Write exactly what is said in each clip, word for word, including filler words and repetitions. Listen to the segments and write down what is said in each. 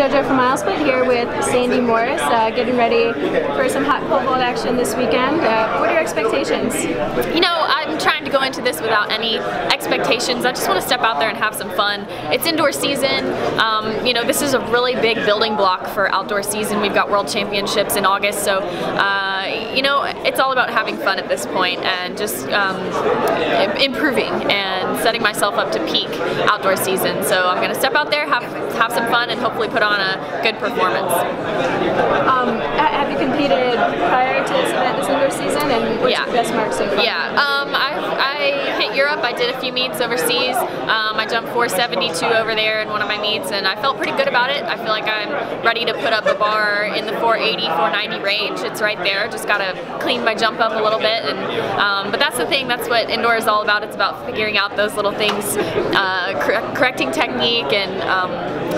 JoJo from MileSplit here with Sandi Morris, uh, getting ready for some hot pole vault action this weekend. Uh, what are your expectations? You know, I'm trying to go into this without any expectations. I just want to step out there and have some fun. It's indoor season. Um, you know, this is a really big building block for outdoor season. We've got World Championships in August, so uh, you know, it's all about having fun at this point and just um, improving and setting myself up to peak outdoor season. So I'm going to step out there, have have some fun, and hopefully put on a good performance. Um, have you competed prior to this event this indoor season, and what's yeah. your best mark so far? Yeah, um, I, I hit Europe. I did a few meets overseas. Um, I jumped four seventy-two over there in one of my meets, and I felt pretty good about it. I feel like I'm ready to put up the bar in the four eighty, four ninety range. It's right there. Just gotta clean my jump up a little bit. And um, but that's the thing. That's what indoor is all about. It's about figuring out those little things, uh, cor correcting technique, and um,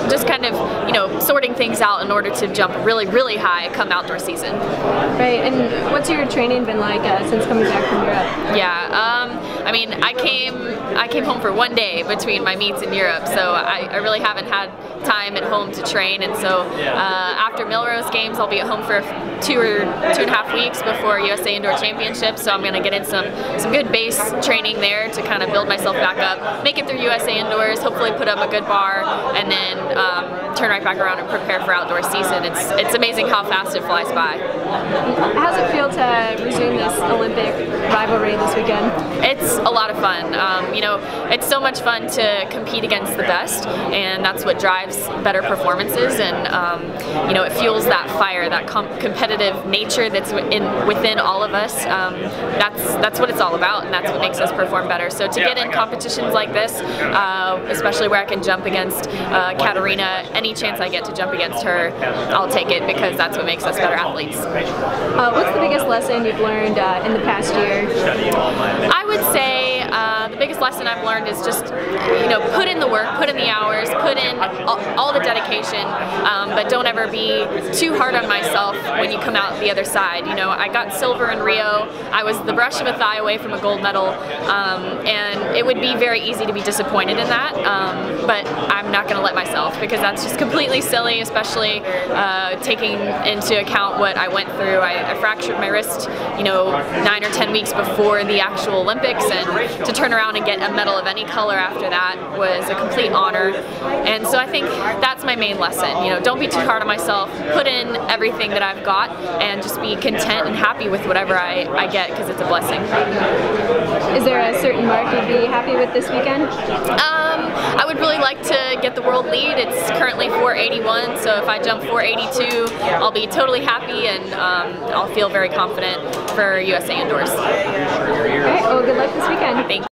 just kind of, you know, sorting things out in order to jump really, really high come outdoor season. Right, and what's your training been like uh, since coming back from Europe? Yeah, um, I mean, I came I came home for one day between my meets in Europe, so I, I really haven't had time at home to train, and so uh, after Millrose Games, I'll be at home for two or two and a half weeks before U S A Indoor Championships, so I'm going to get in some, some good base training there to kind of build myself back up, make it through U S A Indoors, hopefully put up a good bar, and then um, turn right back around and prepare for outdoor season. It's, it's amazing how fast it flies by. How does it feel to resume this Olympic rivalry this weekend? It's a lot of fun. Um, you know, it's so much fun to compete against the best, and that's what drives better performances, and um, you know, it fuels that fire, that com competitive nature that's in, within all of us. Um, that's that's what it's all about, and that's what makes us perform better. So to get in competitions like this, uh, especially where I can jump against uh, Katarina, any chance I get to jump against her, I'll take it, because that's what makes us better athletes. Uh, what's the biggest lesson you've learned uh, in the past year? I would say uh, the biggest lesson I've learned is just, you know, put in the work, put in the hours, put in all, all the dedication, um, but don't ever be too hard on myself when you come out the other side. You know, I got silver in Rio. I was the brush of a thigh away from a gold medal, um, and it would be very easy to be disappointed in that, um, but I'm not going to let myself, because that's just completely silly, especially uh, taking into account what I went through. I, I fractured my wrist, you know, nine or ten weeks before the actual Olympics, and to turn around and get a medal of any color after that was a complete honor. And so I think that's my main lesson. You know, don't be too hard on myself. Put in everything that I've got, and just be content and happy with whatever I, I get, because it's a blessing. Is there a certain mark you'd be happy with this weekend? Um, I would really like to get the world lead. It's currently four eighty-one, so if I jump four eighty-two, I'll be totally happy, and um, I'll feel very confident for U S A Indoors. All right, well, good luck this weekend. Thank you.